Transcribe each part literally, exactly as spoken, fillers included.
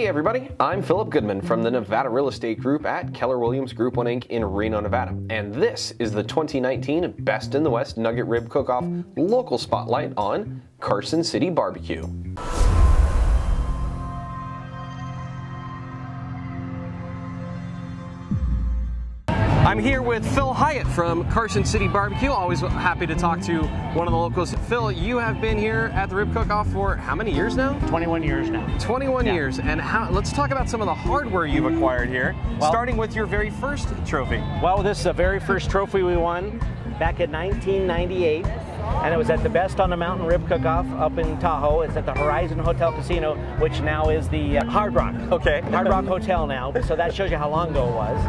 Hey everybody, I'm Philip Goodman from the Nevada Real Estate Group at Keller Williams Group One Incorporated in Reno, Nevada, and this is the twenty nineteen Best in the West Nugget Rib Cookoff local spotlight on Carson City Barbecue. I'm here with Phil Hyatt from Carson City Barbecue. Always happy to talk to one of the locals. Phil, you have been here at the Rib Cookoff for how many years now? twenty-one years now. twenty-one yeah. years. And how, let's talk about some of the hardware you've acquired here, well, starting with your very first trophy. Well, this is the very first trophy we won back in nineteen ninety-eight. And it was at the Best on the Mountain Rib Cookoff up in Tahoe. It's at the Horizon Hotel Casino, which now is the uh, Hard Rock. Okay. Hard Rock Hotel now. So that shows you how long ago it was.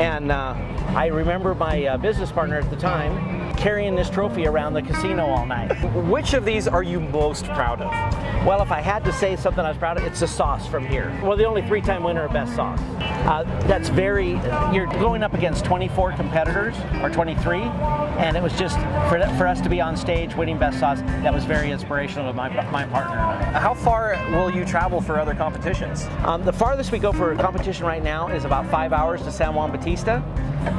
And uh, I remember my uh, business partner at the time carrying this trophy around the casino all night. Which of these are you most proud of? Well, if I had to say something I was proud of, it's the sauce from here. Well, the only three-time winner of Best Sauce. Uh, that's very, you're going up against twenty-four competitors, or twenty-three, and it was just, for, for us to be on stage winning Best Sauce, that was very inspirational to my, my partner and I. How far will you travel for other competitions? Um, the farthest we go for a competition right now is about five hours to San Juan Bautista,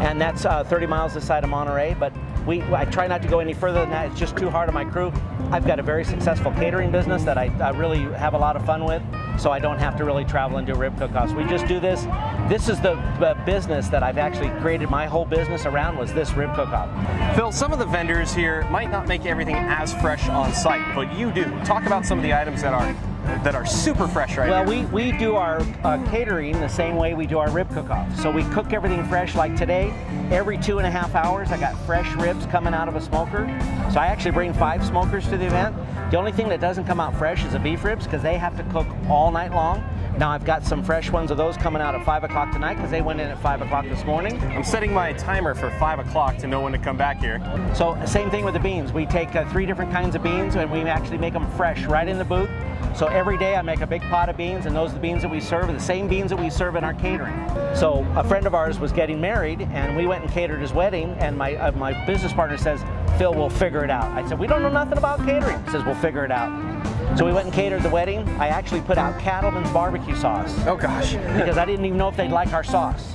and that's uh, thirty miles this side of Monterey, but We, I try not to go any further than that. It's just too hard on my crew. I've got a very successful catering business that I, I really have a lot of fun with, so I don't have to really travel and do rib cook-offs. We just do this. This is the uh, business that I've actually created my whole business around, was this rib cook-off. Phil, some of the vendors here might not make everything as fresh on site, but you do. Talk about some of the items that are that are super fresh right now. Well, we, we do our uh, catering the same way we do our rib cook-off. So we cook everything fresh, like today. Every two and a half hours, I got fresh ribs coming out of a smoker. So I actually bring five smokers to the event. The only thing that doesn't come out fresh is the beef ribs, because they have to cook all night long. Now I've got some fresh ones of those coming out at five o'clock tonight, because they went in at five o'clock this morning. I'm setting my timer for five o'clock to know when to come back here. So same thing with the beans. We take uh, three different kinds of beans, and we actually make them fresh right in the booth. So every day I make a big pot of beans, and those are the beans that we serve, the same beans that we serve in our catering. So a friend of ours was getting married, and we went and catered his wedding, and my, uh, my business partner says, "Phil, we'll figure it out." I said, "We don't know nothing about catering." He says, "We'll figure it out." So we went and catered the wedding. I actually put out Cattleman's barbecue sauce. Oh gosh. Because I didn't even know if they'd like our sauce.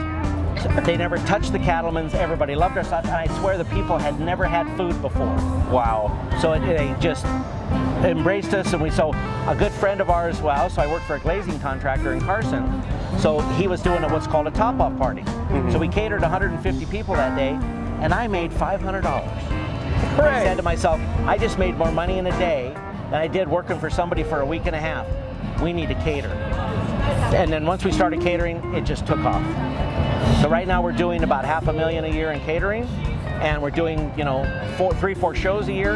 So they never touched the Cattleman's. Everybody loved our sauce, and I swear the people had never had food before. Wow. So it, they just embraced us, and we, so a good friend of ours, well, so I worked for a glazing contractor in Carson, so he was doing a, what's called a top-off party. Mm-hmm. So we catered one hundred fifty people that day, and I made five hundred dollars. I said to myself, I just made more money in a day than I did working for somebody for a week and a half. We need to cater. And then once we started catering, it just took off. So right now we're doing about half a million a year in catering, and we're doing, you know, four, three, four shows a year.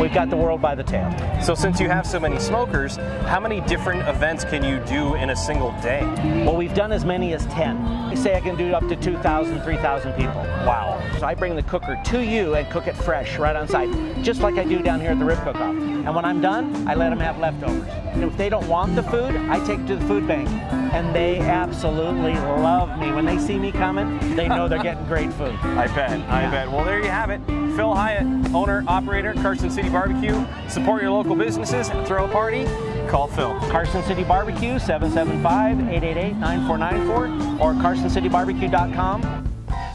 We've got the world by the tail. So since you have so many smokers, how many different events can you do in a single day? Well, we've done as many as ten. They say I can do up to two thousand, three thousand people. Wow. So I bring the cooker to you and cook it fresh right on site, just like I do down here at the Rib Cook-Off. And when I'm done, I let them have leftovers. And if they don't want the food, I take it to the food bank. And they absolutely love me. When they see me coming, they know they're getting great food. I bet. I I bet. Well, there you have it. Phil Hyatt, owner, operator, Carson City Barbecue. Support your local businesses. Throw a party. Call Phil. Carson City Barbecue, seven seven five, eight eight eight, nine four nine four or carson city barbecue dot com.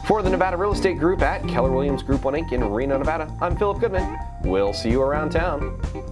For the Nevada Real Estate Group at Keller Williams Group One Incorporated in Reno, Nevada, I'm Philip Goodman. We'll see you around town.